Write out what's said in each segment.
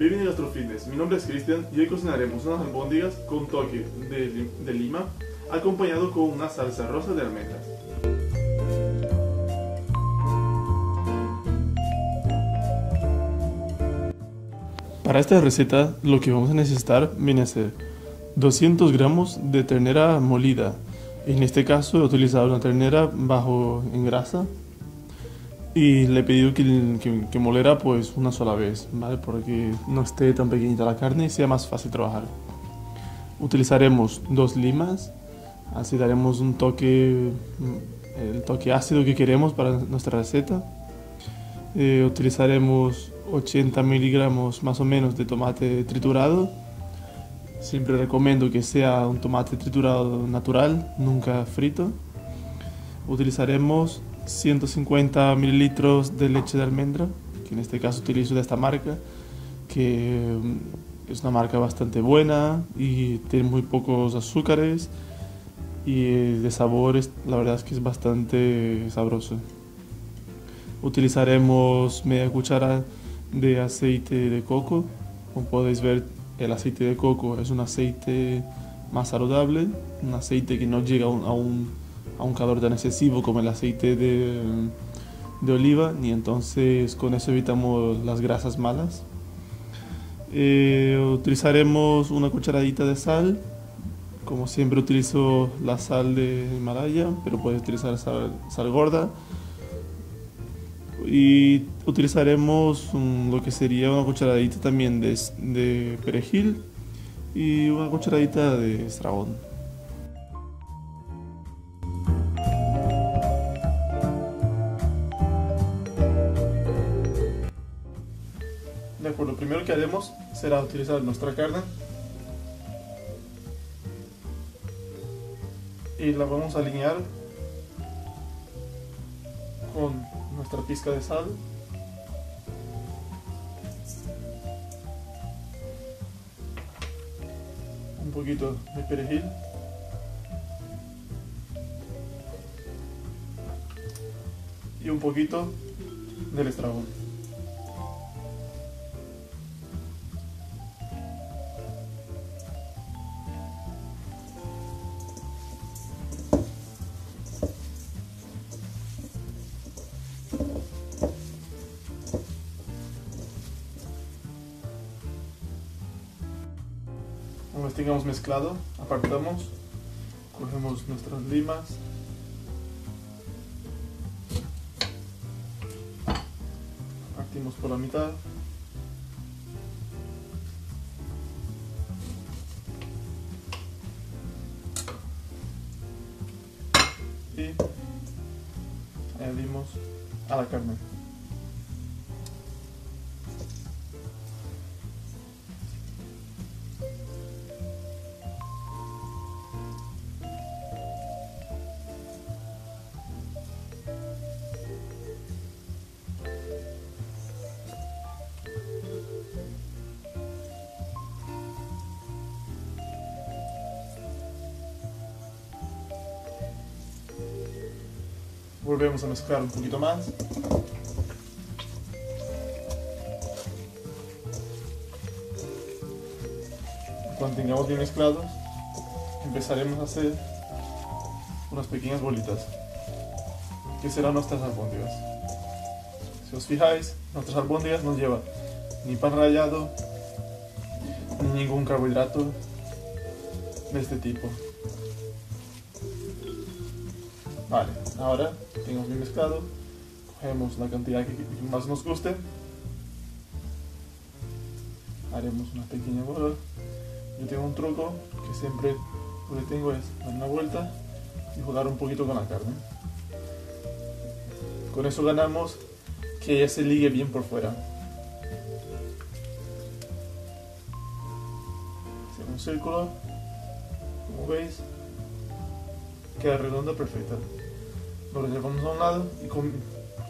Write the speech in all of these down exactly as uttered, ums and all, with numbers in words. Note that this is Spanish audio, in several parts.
Bienvenidos a nuestro fitness, mi nombre es Cristian y hoy cocinaremos unas albóndigas con toque de, de lima acompañado con una salsa rosa de almendras. Para esta receta lo que vamos a necesitar viene a ser doscientos gramos de ternera molida. En este caso he utilizado una ternera bajo en grasa y le he pedido que, que, que molera pues una sola vez, ¿vale? Porque no esté tan pequeñita la carne y sea más fácil trabajar. Utilizaremos dos limas, así daremos un toque, el toque ácido que queremos para nuestra receta. Eh, utilizaremos ochenta miligramos más o menos de tomate triturado. Siempre recomiendo que sea un tomate triturado natural, nunca frito. Utilizaremos ciento cincuenta mililitros de leche de almendra, que en este caso utilizo de esta marca, que es una marca bastante buena y tiene muy pocos azúcares y de sabores, la verdad es que es bastante sabroso. Utilizaremos media cuchara de aceite de coco. Como podéis ver, el aceite de coco es un aceite más saludable, un aceite que no llega a un a un calor tan excesivo como el aceite de, de oliva, y entonces con eso evitamos las grasas malas. Eh, utilizaremos una cucharadita de sal. Como siempre utilizo la sal de Himalaya, pero puedes utilizar sal, sal gorda. Y utilizaremos un, lo que sería una cucharadita también de, de perejil y una cucharadita de estragón. De acuerdo, lo primero que haremos será utilizar nuestra carne y la vamos a alinear con nuestra pizca de sal un poquito de perejil y un poquito del estragón. Cuando los tengamos mezclado, apartamos, cogemos nuestras limas partimos por la mitad y añadimos a la carne. Volvemos a mezclar un poquito más. Cuando tengamos bien mezclados, empezaremos a hacer unas pequeñas bolitas, que serán nuestras albóndigas. Si os fijáis, nuestras albóndigas no llevan ni pan rallado, ni ningún carbohidrato de este tipo. Vale, ahora tenemos bien mezclado, cogemos la cantidad que más nos guste, haremos una pequeña bola. Yo tengo un truco que siempre lo que tengo es dar una vuelta y jugar un poquito con la carne. Con eso ganamos que ella se ligue bien por fuera. Hacemos un círculo, como veis, queda redonda perfecta. Lo reservamos a un lado y con,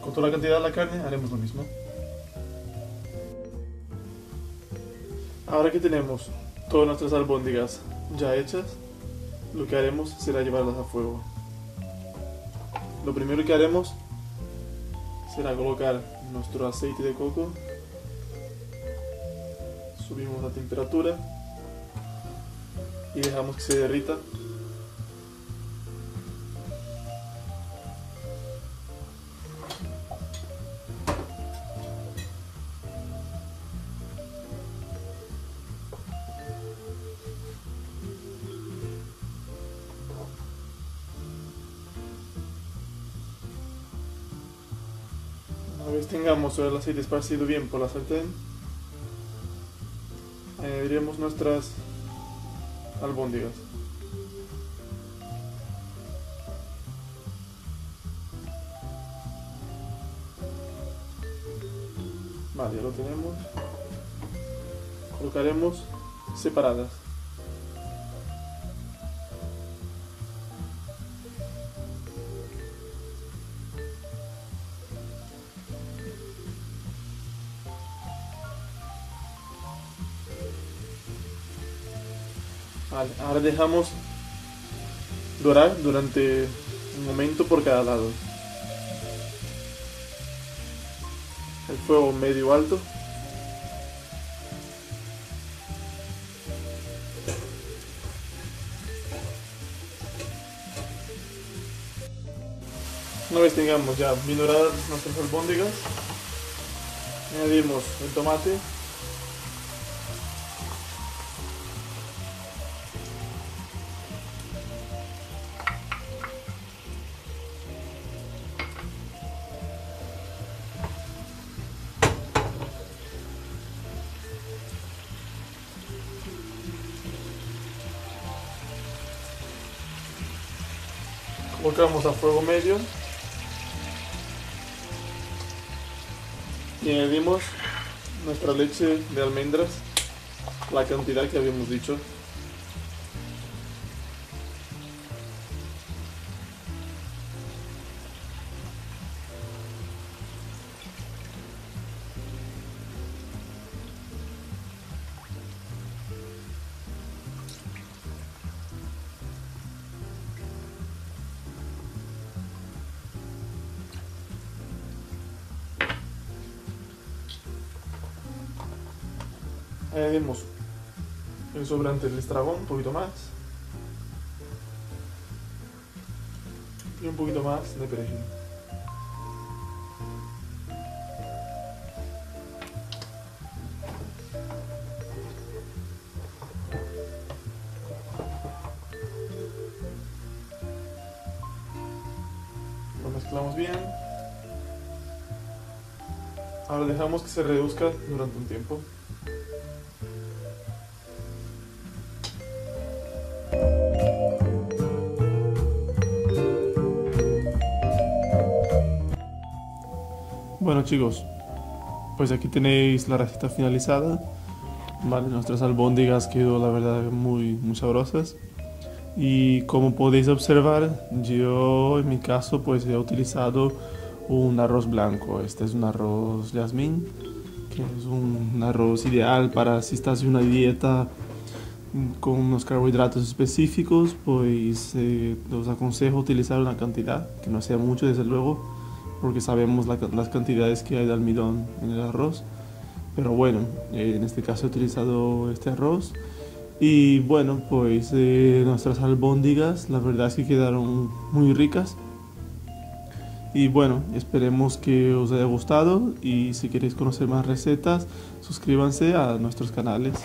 con toda la cantidad de la carne haremos lo mismo. Ahora que tenemos todas nuestras albóndigas ya hechas, lo que haremos será llevarlas a fuego. Lo primero que haremos será colocar nuestro aceite de coco subimos la temperatura y dejamos que se derrita. Una vez tengamos el aceite esparcido bien por la sartén, añadiremos nuestras albóndigas. Vale, ya lo tenemos. Colocaremos separadas. Vale, ahora dejamos dorar durante un momento por cada lado. El fuego medio alto. Una vez tengamos ya bien doradas nuestras albóndigas, añadimos el tomate. Colocamos a fuego medio y añadimos nuestra leche de almendras, la cantidad que habíamos dicho. Añadimos el sobrante del estragón, un poquito más, y un poquito más de perejil. Lo mezclamos bien. Ahora dejamos que se reduzca durante un tiempo. Bueno chicos, pues aquí tenéis la receta finalizada. Vale, nuestras albóndigas quedó la verdad muy, muy sabrosas. Y como podéis observar, yo en mi caso pues he utilizado un arroz blanco. Este es un arroz jazmín, que es un arroz ideal para si estás en una dieta con unos carbohidratos específicos. Pues eh, os aconsejo utilizar una cantidad que no sea mucho, desde luego, porque sabemos la, las cantidades que hay de almidón en el arroz. Pero bueno, eh, en este caso he utilizado este arroz. Y bueno, pues eh, nuestras albóndigas la verdad es que quedaron muy ricas. Y bueno, esperemos que os haya gustado, y si queréis conocer más recetas, suscríbanse a nuestros canales.